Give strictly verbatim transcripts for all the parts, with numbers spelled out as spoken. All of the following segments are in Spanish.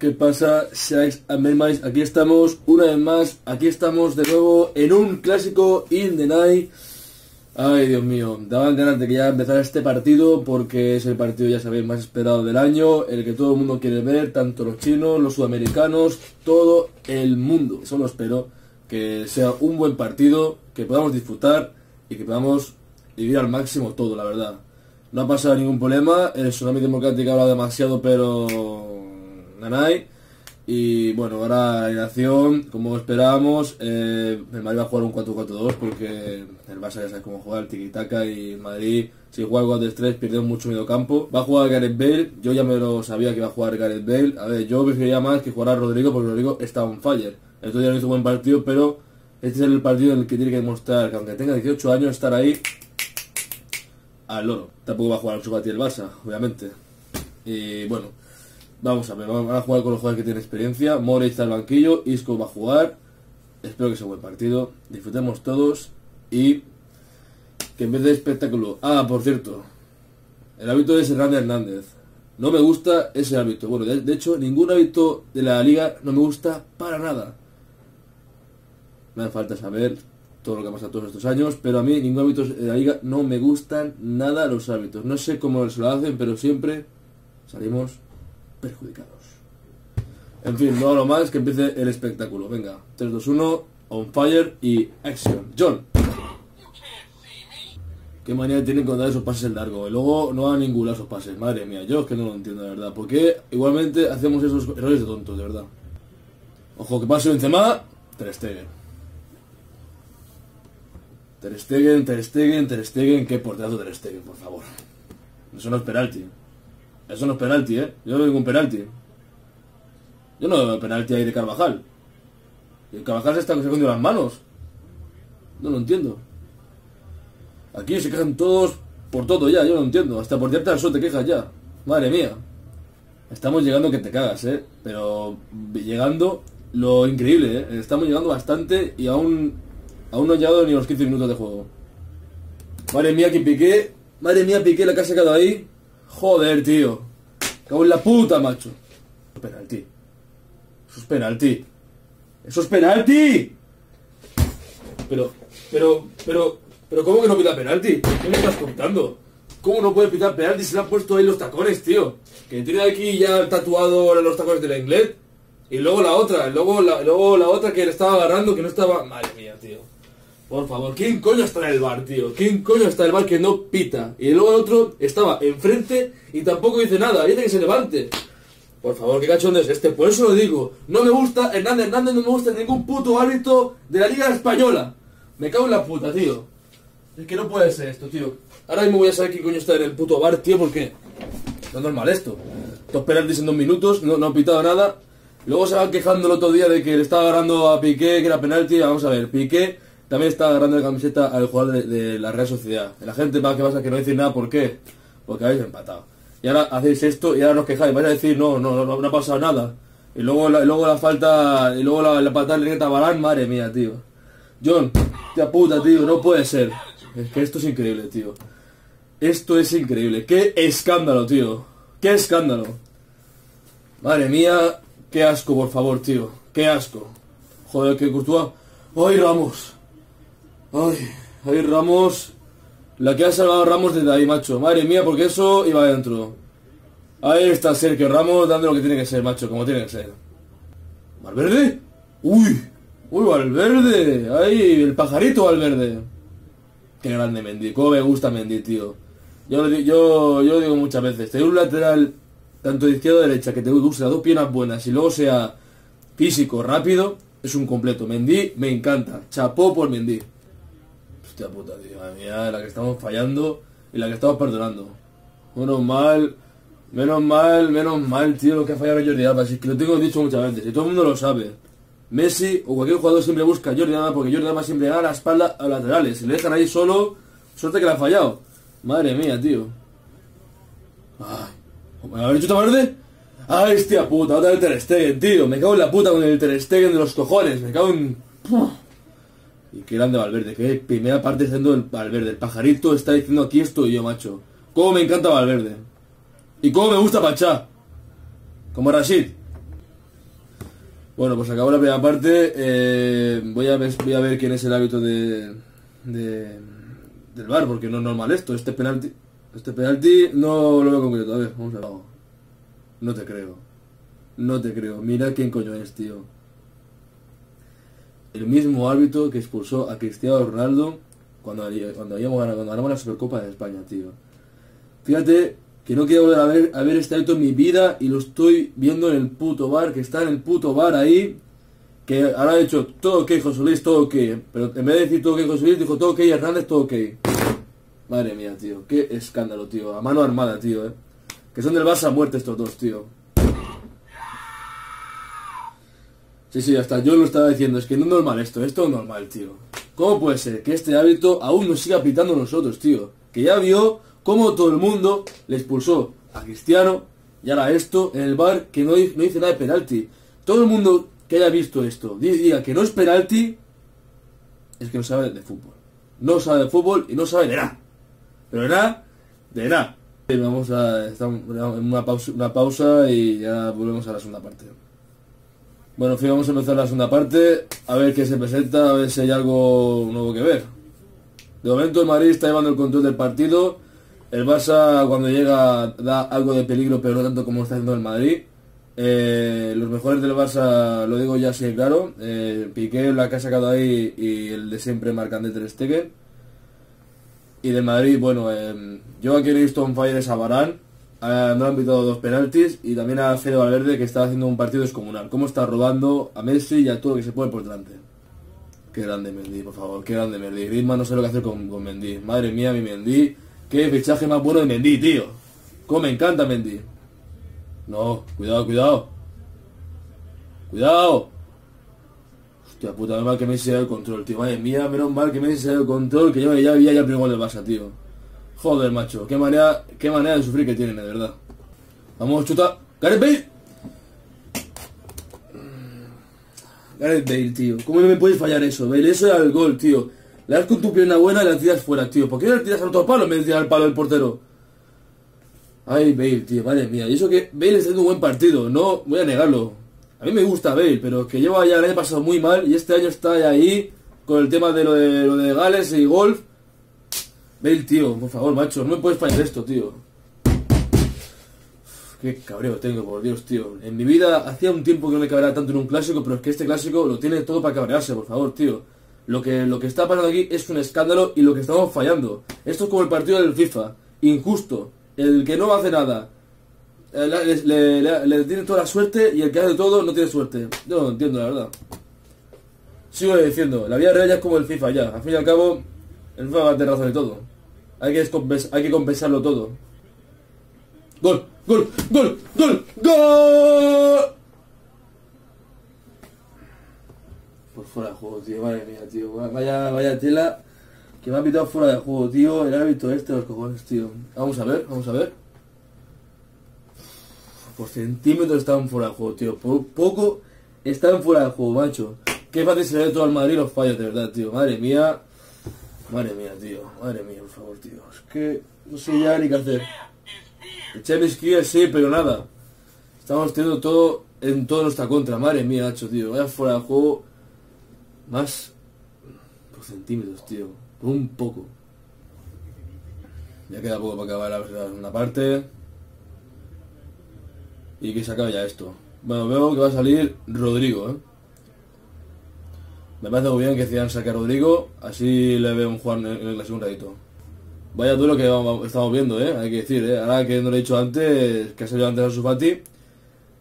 ¿Qué pasa? Seáis amén, aquí estamos una vez más, aquí estamos de nuevo en un clásico in the night. Ay, Dios mío, daban ganas de que ya empezara este partido porque es el partido, ya sabéis, más esperado del año, el que todo el mundo quiere ver, tanto los chinos, los sudamericanos, todo el mundo. Solo espero que sea un buen partido, que podamos disfrutar y que podamos vivir al máximo todo, la verdad. No ha pasado ningún problema, el tsunami democrático habla demasiado, pero... Nanay. Y bueno, ahora la alineación, como esperábamos, eh, el Madrid va a jugar un cuatro cuatro dos porque el Barça ya sabe cómo jugar, el tiki-taka, y el Madrid, si juega cuatro tres, pierde mucho medio campo. Va a jugar Gareth Bale, yo ya me lo sabía que iba a jugar Gareth Bale. A ver, yo preferiría más que jugara Rodrygo porque Rodrygo está on fire. El otro día no hizo buen partido, pero este es el partido en el que tiene que demostrar que aunque tenga dieciocho años, estar ahí al loro. Tampoco va a jugar mucho para ti el Barça, obviamente. Y bueno, vamos a ver, van a jugar con los jugadores que tienen experiencia. Morey está al banquillo, Isco va a jugar. Espero que sea un buen partido, disfrutemos todos y que en vez de espectáculo... Ah, por cierto, el árbitro es Hernández-Hernández. No me gusta ese árbitro. Bueno, de, de hecho, ningún árbitro de la Liga no me gusta para nada. Me hace falta saber todo lo que ha pasado todos estos años, pero a mí ningún árbitro de la Liga no me gustan nada los árbitros. No sé cómo se lo hacen, pero siempre salimos perjudicados. En fin, no hablo más, que empiece el espectáculo. Venga, tres dos uno, on fire y action. John. Qué manía tienen con dar esos pases en largo. Y luego no van a ningún lado esos pases. Madre mía, yo es que no lo entiendo, de verdad. Porque igualmente hacemos esos errores de tontos, de verdad. Ojo, que pase Benzema. Ter Stegen. Ter Stegen, Ter Stegen, Ter Stegen. Qué porterazo Ter Stegen, por favor. Eso no es penalti. Eso no es penalti, ¿eh? Yo no veo ningún penalti. Yo no veo penalti ahí de Carvajal. Y el Carvajal se está cogiendo las manos. No lo entiendo. Aquí se quejan todos por todo ya, yo no entiendo. Hasta por cierta suerte te quejas ya. Madre mía. Estamos llegando que te cagas, ¿eh? Pero llegando lo increíble, ¿eh? Estamos llegando bastante y aún, aún no han llegado ni los quince minutos de juego. Madre mía, que Piqué. Madre mía, Piqué, la que ha sacado ahí. Joder, tío. Cago en la puta, macho. Eso es penalti. Eso es penalti. Eso es penalti. Pero, pero, pero, pero, ¿cómo que no pita penalti? ¿Qué me estás contando? ¿Cómo no puede pitar penalti? Se le han puesto ahí los tacones, tío. Que tiene aquí ya tatuado los tacones de la Inglés. Y luego la otra, luego la, luego la otra que le estaba agarrando, que no estaba... Madre mía, tío. Por favor, ¿quién coño está en el bar, tío? ¿Quién coño está en el bar que no pita? Y luego el otro estaba enfrente y tampoco dice nada. Dice que se levante. Por favor, qué cachón es este. Por eso lo digo. No me gusta Hernández Hernández, no me gusta ningún puto árbitro de la Liga Española. Me cago en la puta, tío. Es que no puede ser esto, tío. Ahora mismo voy a saber quién coño está en el puto bar, tío, porque no es normal esto. Dos penaltis en dos minutos, no, no han pitado nada. Luego se van quejando el otro día de que le estaba agarrando a Piqué, que era penalti. Vamos a ver, Piqué... También está agarrando la camiseta al jugador de, de la Real Sociedad. La gente va que pasa que no decís nada, ¿por qué? Porque habéis empatado. Y ahora hacéis esto y ahora nos quejáis. Vais a decir, no, no, no, no ha pasado nada. Y luego la, luego la falta, y luego la, la patada de Lineta Barán, madre mía, tío. John, tía puta, tío, no puede ser. Es que esto es increíble, tío. Esto es increíble. ¡Qué escándalo, tío! ¡Qué escándalo! Madre mía, qué asco, por favor, tío. ¡Qué asco! Joder, que Courtois. ¡Ay, Ramos! Ay, ahí Ramos. La que ha salvado Ramos desde ahí, macho. Madre mía, porque eso iba adentro. Ahí está Sergio Ramos dando lo que tiene que ser, macho, como tiene que ser. ¿Valverde? ¡Uy! ¡Uy, Valverde! ¡Ahí, el pajarito Valverde! ¡Qué grande Mendy! ¡Cómo me gusta Mendy, tío! Yo lo, yo, yo lo digo muchas veces. Tener un lateral, tanto de izquierda o de derecha, que te use las dos piernas buenas y luego sea físico, rápido, es un completo. Mendy me encanta. Chapó por Mendy. Hostia puta, tío, madre mía, la que estamos fallando y la que estamos perdonando. Menos mal, menos mal, menos mal, tío, lo que ha fallado Jordi Alba. Si es que lo tengo dicho muchas veces, y todo el mundo lo sabe. Messi o cualquier jugador siempre busca a Jordi Alba porque Jordi Alba siempre da la espalda a laterales. Si le dejan ahí solo, suerte que la ha fallado. Madre mía, tío. Ay, ¿me habré hecho tan verde? Ay, hostia puta, otra vez Ter Stegen, tío. Me cago en la puta con el Ter Stegen de los cojones. Me cago en... Puf. Y qué grande Valverde, que primera parte siendo el Valverde. El pajarito está diciendo aquí estoy yo, macho. Cómo me encanta Valverde. Y cómo me gusta Pachá. Como Rashid. Bueno, pues acabó la primera parte. Eh, voy, a ver, voy a ver quién es el árbitro de, de, del V A R, porque no es normal esto. Este penalti, este penalti no lo veo concreto. A ver, vamos a ver. No te creo. No te creo. Mira quién coño es, tío. El mismo árbitro que expulsó a Cristiano Ronaldo cuando, cuando, habíamos ganado, cuando ganamos la Supercopa de España, tío. Fíjate que no quiero volver a ver, a ver este árbitro en mi vida, y lo estoy viendo en el puto V A R, que está en el puto V A R ahí, que ahora ha dicho todo ok, José Luis, todo ok. Pero en vez de decir todo ok, José Luis, dijo todo ok, Hernández, todo ok. Madre mía, tío, qué escándalo, tío. A mano armada, tío, eh. Que son del Barça a muerte estos dos, tío. Sí, sí, hasta yo lo estaba diciendo, es que no es normal esto, esto es normal, tío. ¿Cómo puede ser que este árbitro aún nos siga pitando nosotros, tío? Que ya vio cómo todo el mundo le expulsó a Cristiano, y ahora esto en el V A R, que no, no dice nada de penalti. Todo el mundo que haya visto esto diga que no es penalti, es que no sabe de fútbol. No sabe de fútbol y no sabe de nada. Pero de nada, de nada. Vamos a estar en una pausa, una pausa y ya volvemos a la segunda parte. Bueno, en fin, vamos a empezar la segunda parte, a ver qué se presenta, a ver si hay algo nuevo que ver. De momento el Madrid está llevando el control del partido, el Barça cuando llega da algo de peligro, pero no tanto como está haciendo el Madrid. Eh, los mejores del Barça, lo digo ya así claro, eh, Piqué, la que ha sacado ahí, y el de siempre, Marc-André ter Stegen. Y del Madrid, bueno, eh, yo aquí he visto un fallo de Sabarán. Uh, no han pitado dos penaltis, y también a Fede Valverde, que está haciendo un partido descomunal. Cómo está robando a Messi y a todo lo que se puede por delante. Qué grande Mendy, por favor, qué grande Mendy. Griezmann no sé lo que hacer con, con Mendy. Madre mía, mi Mendy. Qué fichaje más bueno de Mendy, tío. Cómo me encanta Mendy. No, cuidado, cuidado. Cuidado. Hostia puta, menos mal que Messi se da el control, tío. Madre mía, menos mal que Messi se da el control, que yo ya vi ya el primer gol del Barça, tío. Joder, macho, qué manera, qué manera de sufrir que tienen, de verdad. Vamos, chuta. ¡Gareth Bale! Gareth Bale, tío. ¿Cómo no me puedes fallar eso, Bale? Eso era el gol, tío. Le das con tu pierna buena y la tiras fuera, tío. ¿Por qué no le tiras al otro palo en vez de tirar al palo del portero? Ay, Bale, tío, madre mía. Y eso que Bale está haciendo un buen partido, no voy a negarlo. A mí me gusta Bale, pero que lleva ya el año pasado muy mal, y este año está ahí con el tema de lo de, lo de Gales y golf. Bale, tío, por favor, macho, no me puedes fallar esto, tío. Uf, qué cabreo tengo, por Dios, tío. En mi vida hacía un tiempo que no me cabreaba tanto en un clásico, pero es que este clásico lo tiene todo para cabrearse, por favor, tío. Lo que, lo que está pasando aquí es un escándalo, y lo que estamos fallando. Esto es como el partido del FIFA, injusto. El que no hace nada, le, le, le, le tiene toda la suerte, y el que hace todo no tiene suerte. Yo no lo entiendo, la verdad. Sigo diciendo, la vida real ya es como el FIFA, ya. Al fin y al cabo, el FIFA va a tener razón de todo. Hay que, hay que compensarlo todo. ¡Gol! ¡Gol! ¡Gol! ¡Gol! ¡Gol! Por fuera de juego, tío. Madre mía, tío. Vaya, vaya tela que me ha pitado fuera de juego, tío. El árbitro este, los cojones, tío. Vamos a ver, vamos a ver. Por centímetros estaban fuera de juego, tío. Por poco estaban fuera de juego, macho. Qué fácil se ve todo al Madrid los fallos, de verdad, tío. Madre mía. Madre mía, tío. Madre mía, por favor, tío. Es que no sé ya ni qué hacer. El Champions League sí, pero nada. Estamos teniendo todo en toda nuestra contra. Madre mía, Nacho, tío. Vaya fuera de juego. Más por centímetros, tío. Por un poco. Ya queda poco para acabar la segunda parte. Y que se acabe ya esto. Bueno, veo que va a salir Rodrygo, eh. Me parece muy bien que Zidane saque a Rodrygo, así le veo un Juan en el clásico un ratito. Vaya duelo que estamos viendo, eh, hay que decir, eh. Ahora que no lo he dicho antes, que ha salido antes Ansu Fati.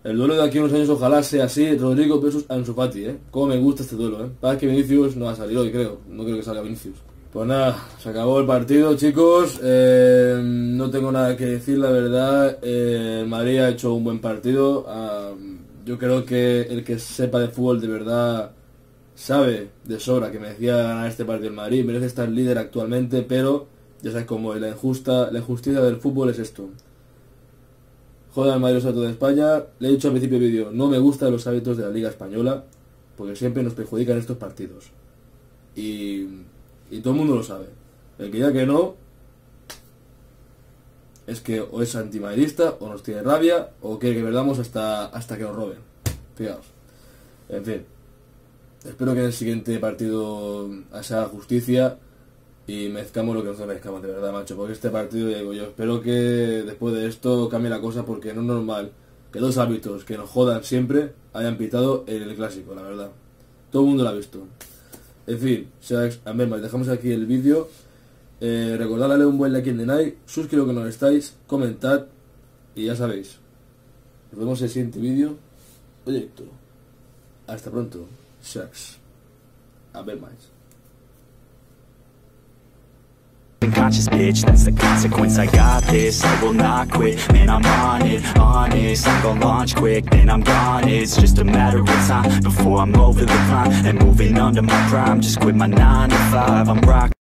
El duelo de aquí a unos años ojalá sea así, Rodrygo versus Ansu Fati, eh. Cómo me gusta este duelo, eh. Para que Vinicius no va a salir hoy, creo. No creo que salga Vinicius. Pues nada, se acabó el partido, chicos. Eh, no tengo nada que decir, la verdad. Eh, Madrid ha hecho un buen partido. Um, yo creo que el que sepa de fútbol de verdad sabe de sobra que merecía ganar este partido el Madrid, merece estar líder actualmente, pero ya sabes cómo es, la injusta, la injusticia del fútbol es esto. Joder al Madrid los árbitros de España, le he dicho al principio del vídeo, no me gustan los árbitros de la Liga Española, porque siempre nos perjudican estos partidos. Y, y todo el mundo lo sabe. El que diga que no, es que o es antimadridista, o nos tiene rabia, o quiere que perdamos hasta, hasta que nos roben. Fijaos. En fin, espero que en el siguiente partido haya justicia y mezcamos lo que nos mezcamos, de verdad, macho. Porque este partido, ya digo, yo espero que después de esto cambie la cosa, porque no es normal que dos árbitros que nos jodan siempre hayan pitado en el clásico, la verdad. Todo el mundo lo ha visto. En fin, a ver, más, dejamos aquí el vídeo. Eh, recordad darle un buen like en el like, suscribiros que no estáis, comentad y ya sabéis. Nos vemos en el siguiente vídeo. Oye, Héctor, hasta pronto. Shucks. A ver más. Conscious bitch, that's the consequence. I got this, I will not quit. Man, I'm on it, honest. I'm gonna launch quick, then I'm gone. It's just a matter of time before I'm over the prime and moving under my prime. Just quit my nine to five, I'm rocking.